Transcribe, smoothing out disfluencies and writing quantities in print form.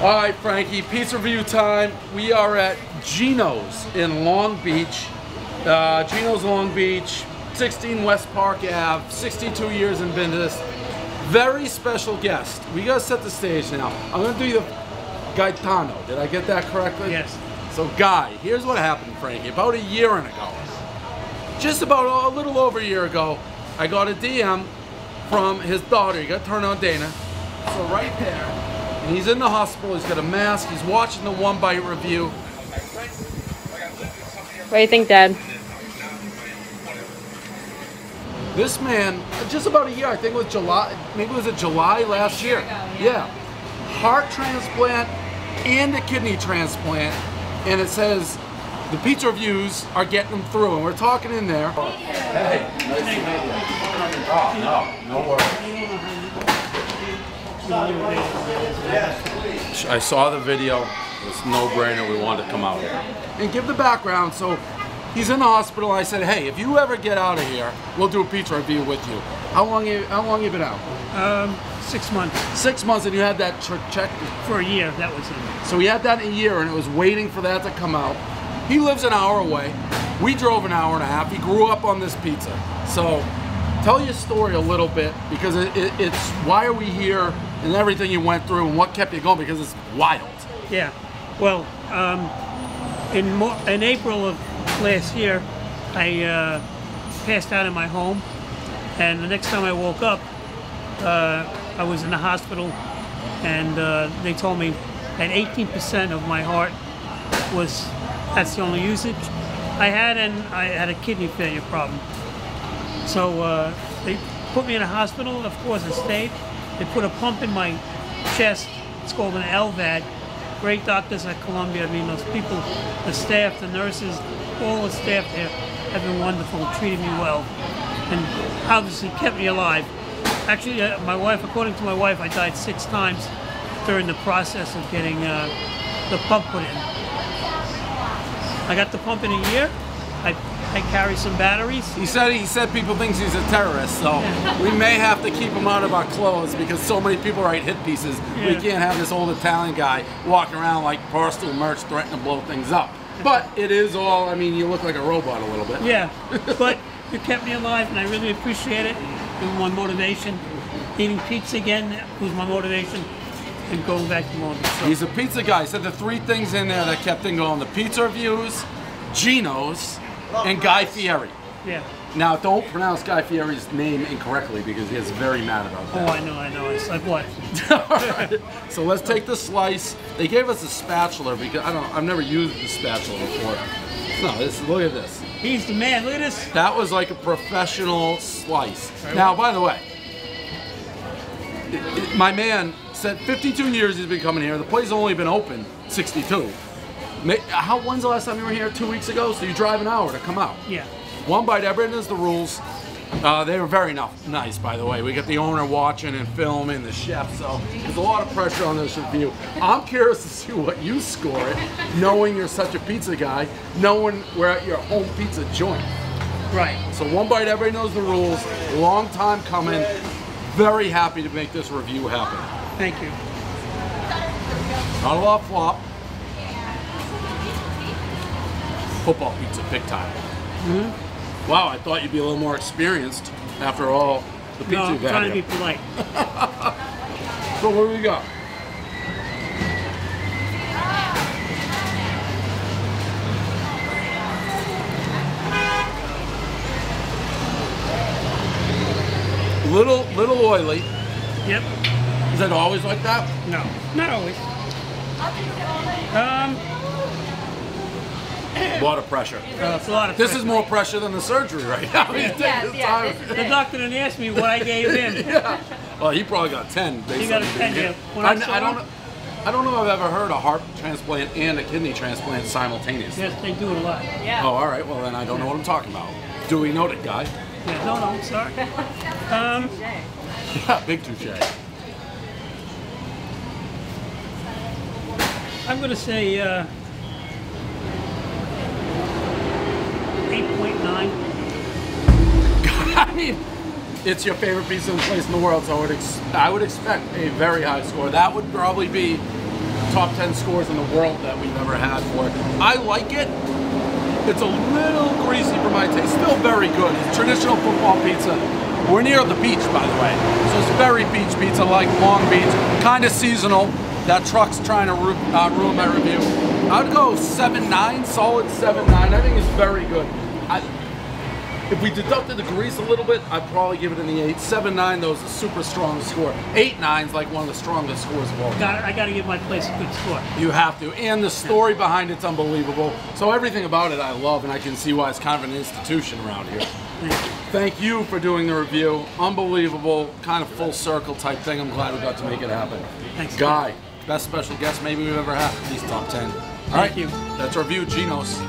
All right, Frankie, pizza review time. We are at Gino's in Long Beach. Gino's Long Beach, 16 West Park Ave, 62 years in business. Very special guest. We gotta set the stage now. I'm gonna do you the Gaetano. Did I get that correctly? Yes. So Guy, here's what happened, Frankie. About a year ago, just about a little over a year ago, I got a DM from his daughter. You got turned on Dana. So right there, and he's in the hospital. He's got a mask. He's watching the One Bite review. What do you think, Dad? This man, just about a year, I think it was July, maybe it was July last year. Yeah. Heart transplant and a kidney transplant. And it says the pizza reviews are getting them through, and we're talking in there. Hey, nice to meet you. Oh, no, no worries. I saw the video. It was no-brainer. We wanted to come out here. And give the background. So he's in the hospital. I said, hey, if you ever get out of here, we'll do a pizza review with you. How long you been out? 6 months. 6 months, and you had that check? For a year, that was it. So we had that a year, and it was waiting for that to come out. He lives an hour away. We drove an hour and a half. He grew up on this pizza. So tell your story a little bit, because it's why are we here and everything you went through and what kept you going, because it's wild. Yeah. Well, in April of last year, I passed out in my home, and the next time I woke up, I was in the hospital, and they told me that 18% of my heart was. That's the only usage I had, and I had a kidney failure problem. So they put me in a hospital. Of course, I stayed. They put a pump in my chest. It's called an LVAD. Great doctors at Columbia. I mean, those people, the staff, the nurses, all the staff there have been wonderful, treated me well, and obviously kept me alive. Actually, my wife, according to my wife, I died 6 times during the process of getting the pump put in. I got the pump in a year. I carry some batteries. He said people think he's a terrorist, so yeah. We may have to keep him out of our clothes because so many people write hit pieces. Yeah. We can't have this old Italian guy walking around like Barstool merch threatening to blow things up. But it is all, I mean, you look like a robot a little bit. Yeah, but you kept me alive, and I really appreciate it. It was my motivation. Eating pizza again was my motivation. And going back to London. So. He's a pizza guy. He said the 3 things in there that kept him going: the pizza reviews, Gino's, and Guy Fieri. Yeah. Now don't pronounce Guy Fieri's name incorrectly because he is very mad about that. Oh, I know. I've watched. All right. So let's take the slice. They gave us a spatula because I've never used the spatula before. No, look at this. He's the man. Look at this. That was like a professional slice. Right. Now, by the way, my man. Said 52 years he's been coming here. The place has only been open 62. When's the last time you were here? 2 weeks ago? So you drive an hour to come out. Yeah. One Bite, everything is the rules. They were very nice, by the way. We got the owner watching and filming, the chef, so there's a lot of pressure on this review. I'm curious to see what you score it, knowing you're such a pizza guy, knowing we're at your home pizza joint. Right. So One Bite, everybody knows the rules. Long time coming. Very happy to make this review happen. Thank you. Not a lot of flop. Football pizza, big time. Mm-hmm. Wow, I thought you'd be a little more experienced after all the pizza you've had. No, I'm trying to be polite. So what do we got? Little oily. Yep. Is it always like that? No, not always. A lot of pressure. It's a lot of pressure. Is more pressure than the surgery right now. Yeah. The doctor didn't ask me what I gave him. Yeah. Well, he probably got 10. He got a 10, yeah. I don't know if I've ever heard a heart transplant and a kidney transplant simultaneously. Yes, they do it a lot. Yeah. Oh, all right. Well, then I don't know what I'm talking about. Do we know that, Guy? Yeah. No, I'm sorry. Yeah, big touche. I'm going to say 8.9. I mean, it's your favorite piece of the place in the world, so I would expect a very high score. That would probably be top 10 scores in the world that we've ever had for it. I like it. It's a little greasy for my taste. Still very good. It's traditional football pizza. We're near the beach, by the way. So it's very beach pizza, like Long Beach. Kind of seasonal. That truck's trying to ruin my review. I'd go 7.9, solid 7.9. I think it's very good. If we deducted the grease a little bit, I'd probably give it an 8. 7.9, though, is a super strong score. 8.9 is like one of the strongest scores of all. I got to give my place a good score. You have to. And the story behind it's unbelievable. So everything about it I love, and I can see why it's kind of an institution around here. Thank you for doing the review. Unbelievable, kind of full circle type thing. I'm glad we got to make it happen. Thanks, Guy. Best special guest maybe we've ever had. At least top 10. All right. Thank you. That's our review, Gino's.